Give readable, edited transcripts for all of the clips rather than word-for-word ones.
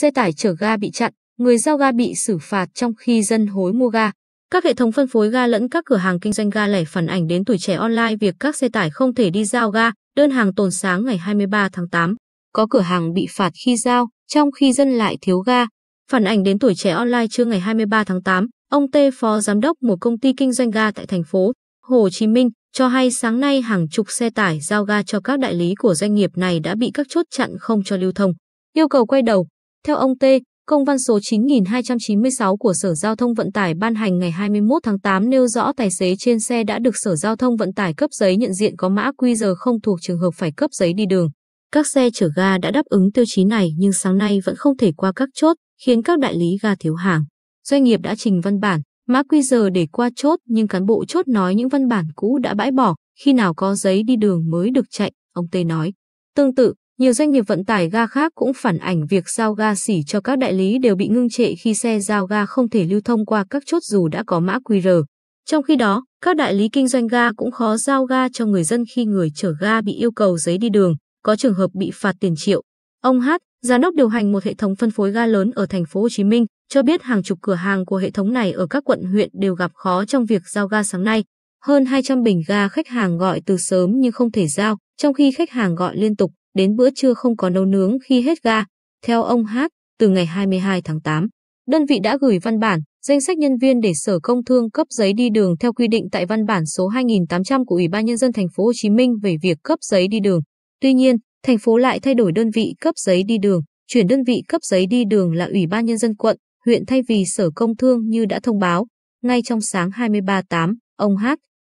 xe tải chở ga bị chặn, người giao ga bị xử phạt trong khi dân hối mua ga. Các hệ thống phân phối ga lẫn các cửa hàng kinh doanh ga lẻ phản ảnh đến Tuổi Trẻ Online việc các xe tải không thể đi giao ga, đơn hàng tồn sáng ngày 23 tháng 8. Có cửa hàng bị phạt khi giao, trong khi dân lại thiếu ga. Phản ảnh đến Tuổi Trẻ Online trưa ngày 23 tháng 8, ông T, phó giám đốc một công ty kinh doanh ga tại thành phố Hồ Chí Minh, cho hay sáng nay hàng chục xe tải giao ga cho các đại lý của doanh nghiệp này đã bị các chốt chặn không cho lưu thông, yêu cầu quay đầu. Theo ông T, công văn số 9296 của Sở Giao thông Vận tải ban hành ngày 21 tháng 8 nêu rõ tài xế trên xe đã được Sở Giao thông Vận tải cấp giấy nhận diện có mã QR không thuộc trường hợp phải cấp giấy đi đường. Các xe chở ga đã đáp ứng tiêu chí này nhưng sáng nay vẫn không thể qua các chốt, khiến các đại lý ga thiếu hàng. Doanh nghiệp đã trình văn bản, mã QR để qua chốt nhưng cán bộ chốt nói những văn bản cũ đã bãi bỏ, khi nào có giấy đi đường mới được chạy, ông T nói. Tương tự, nhiều doanh nghiệp vận tải ga khác cũng phản ảnh việc giao ga xỉ cho các đại lý đều bị ngưng trệ khi xe giao ga không thể lưu thông qua các chốt dù đã có mã QR. Trong khi đó, các đại lý kinh doanh ga cũng khó giao ga cho người dân khi người chở ga bị yêu cầu giấy đi đường, có trường hợp bị phạt tiền triệu. Ông H, giám đốc điều hành một hệ thống phân phối ga lớn ở thành phố Hồ Chí Minh, cho biết hàng chục cửa hàng của hệ thống này ở các quận huyện đều gặp khó trong việc giao ga sáng nay. Hơn 200 bình ga khách hàng gọi từ sớm nhưng không thể giao, trong khi khách hàng gọi liên tục đến bữa trưa không có nấu nướng khi hết ga. Theo ông H, từ ngày 22 tháng 8, đơn vị đã gửi văn bản, danh sách nhân viên để Sở Công Thương cấp giấy đi đường theo quy định tại văn bản số 2800 của Ủy ban Nhân dân thành phố Hồ Chí Minh về việc cấp giấy đi đường. Tuy nhiên, thành phố lại thay đổi đơn vị cấp giấy đi đường, chuyển đơn vị cấp giấy đi đường là Ủy ban Nhân dân quận, huyện thay vì Sở Công Thương như đã thông báo. Ngay trong sáng 23/8, ông H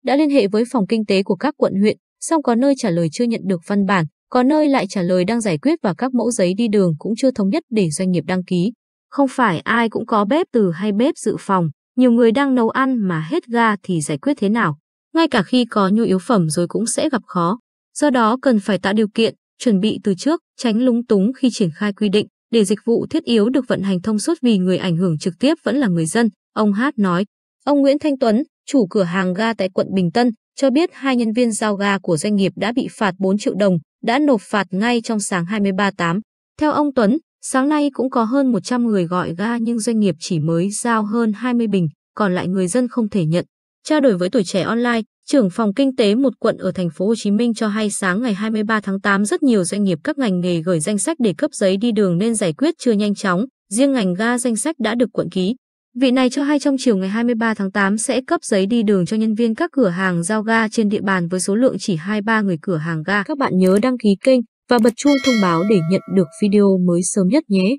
đã liên hệ với phòng kinh tế của các quận huyện, song có nơi trả lời chưa nhận được văn bản, có nơi lại trả lời đang giải quyết và các mẫu giấy đi đường cũng chưa thống nhất để doanh nghiệp đăng ký. Không phải ai cũng có bếp từ hay bếp dự phòng, nhiều người đang nấu ăn mà hết ga thì giải quyết thế nào? Ngay cả khi có nhu yếu phẩm rồi cũng sẽ gặp khó. Do đó cần phải tạo điều kiện, chuẩn bị từ trước, tránh lúng túng khi triển khai quy định, để dịch vụ thiết yếu được vận hành thông suốt vì người ảnh hưởng trực tiếp vẫn là người dân, ông Hát nói. Ông Nguyễn Thanh Tuấn, chủ cửa hàng ga tại quận Bình Tân, cho biết hai nhân viên giao ga của doanh nghiệp đã bị phạt 4 triệu đồng, đã nộp phạt ngay trong sáng 23/8. Theo ông Tuấn, sáng nay cũng có hơn 100 người gọi ga nhưng doanh nghiệp chỉ mới giao hơn 20 bình, còn lại người dân không thể nhận. Trao đổi với Tuổi Trẻ Online, trưởng phòng kinh tế một quận ở thành phố Hồ Chí Minh cho hay sáng ngày 23 tháng 8 rất nhiều doanh nghiệp các ngành nghề gửi danh sách để cấp giấy đi đường nên giải quyết chưa nhanh chóng, riêng ngành ga danh sách đã được quận ký. Vị này cho hay trong chiều ngày 23 tháng 8 sẽ cấp giấy đi đường cho nhân viên các cửa hàng giao ga trên địa bàn với số lượng chỉ 2-3 người cửa hàng ga. Các bạn nhớ đăng ký kênh và bật chuông thông báo để nhận được video mới sớm nhất nhé.